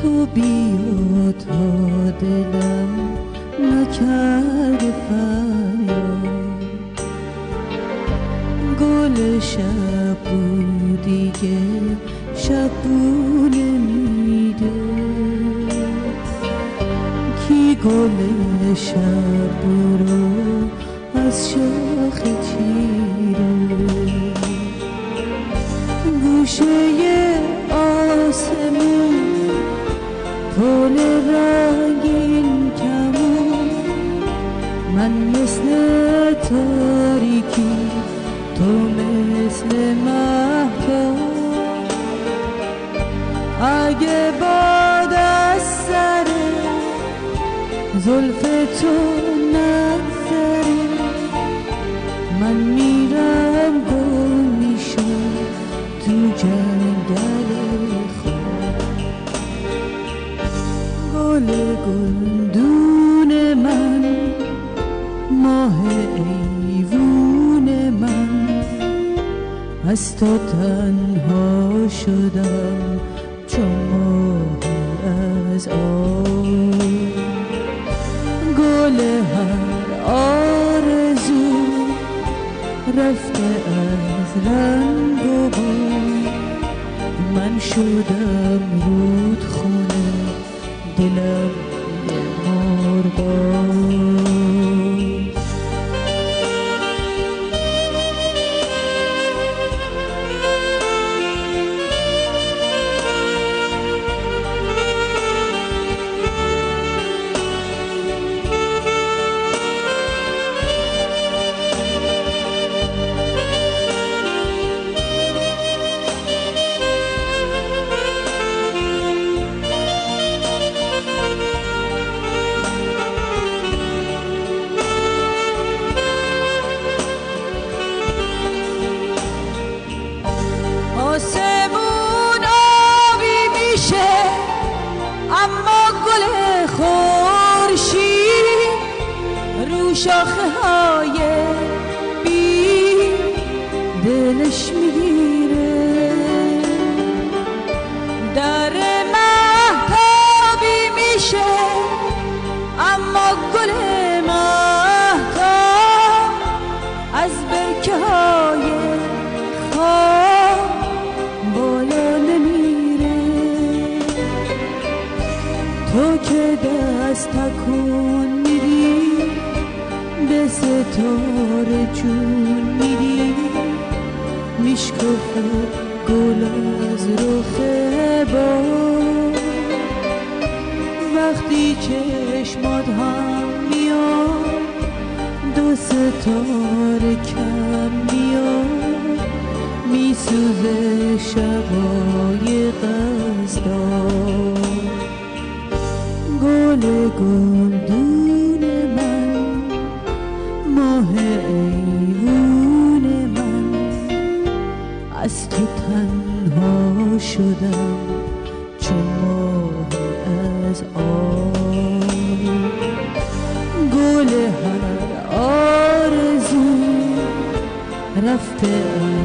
خوبیاتو دلم نکرده فریاد، گل شب بود دیگه شبونه میده، کی گل شب رو از شاخه چیره، گوشه آسمون پل رنگین کمون، من مثل تاریکی تو مثل مهتاب، اگه باد از سر زلف تو نگذره من میرم گم میشم تو جنگل. گلدون من، ماه ایوون من، از تو تنها شدم چون ماهی از آب، گل هر آرزو رفته از رنگ و بوی، من شدم رودخونه دلم یه مرغ. شاخه های بی دلش میگیره، در مهتابی میشه اما گل مهتاب از برکه های خواب بالا نمیره، تو که دست تکون به ستاره جون میدی، میشکفه گل از رخ باد، وقتی چشمات هم میاد دو ستاره کم میاد، میسوزه شبای قصدان. گل گلدون من، ماه ایوون من، از تو تنها شدم چون ماهی از آب، گل هر آرزو رفته